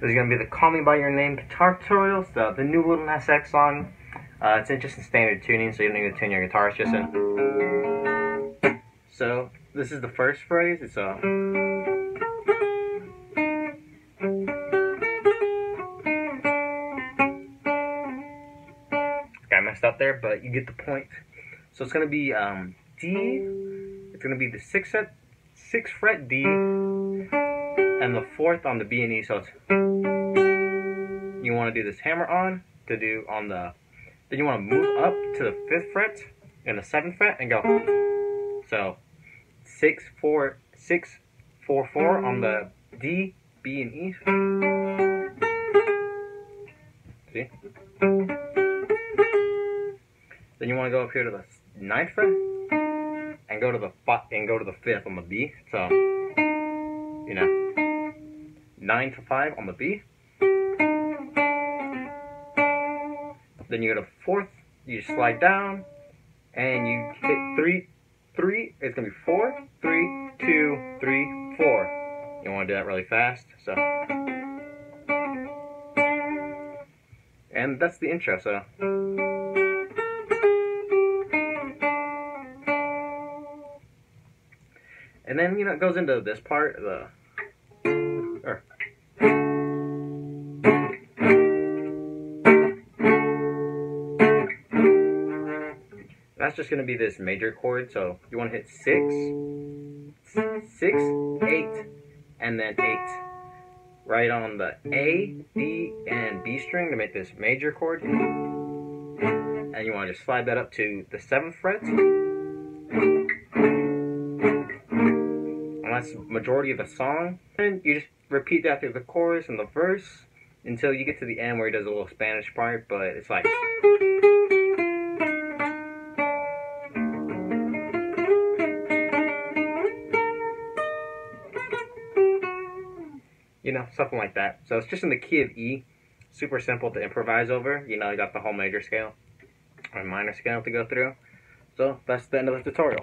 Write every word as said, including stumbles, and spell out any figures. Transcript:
There's going to be the Call Me By Your Name guitar tutorials, the, the new Lil Nas X song. Uh, it's in just in standard tuning, so you don't need to tune your guitar, it's just in. So, this is the first phrase. It's a... Got messed up there, but you get the point. So it's going to be um, D, it's going to be the sixth fret, sixth fret D, and the fourth on the B and E, so it's... You want to do this hammer on, to do on the... Then you want to move up to the fifth fret and the seventh fret and go. So six four six four four on the D, B, and E. See? Then you want to go up here to the ninth fret and go to the and go to the fifth on the B. So you know, nine to five on the B. Then you go to fourth, you slide down, and you hit three, three, it's gonna be four, three, two, three, four. You wanna do that really fast, so. And that's the intro, so. And then, you know, it goes into this part, the, or, that's just going to be this major chord, so you want to hit six, six, eight, and then eight. Right on the A, D, and B string to make this major chord. And you want to just slide that up to the seventh fret. And that's the majority of the song. And you just repeat that through the chorus and the verse until you get to the end where he does a little Spanish part, but it's like... You know, something like that. So it's just in the key of E. Super simple to improvise over. You know, you got the whole major scale or minor scale to go through. So that's the end of the tutorial.